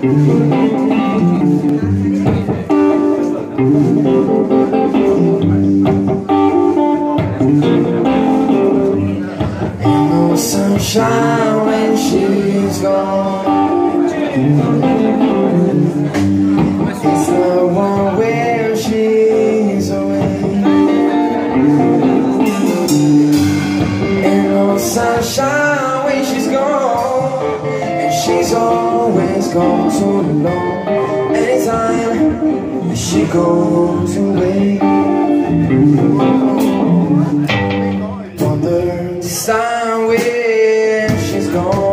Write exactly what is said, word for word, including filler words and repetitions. Ain't no sunshine when she's gone. It's the one where she's away. Ain't no sunshine when she's gone, and she's always gone too long. Anytime she goes away, wonder this time where she's gone.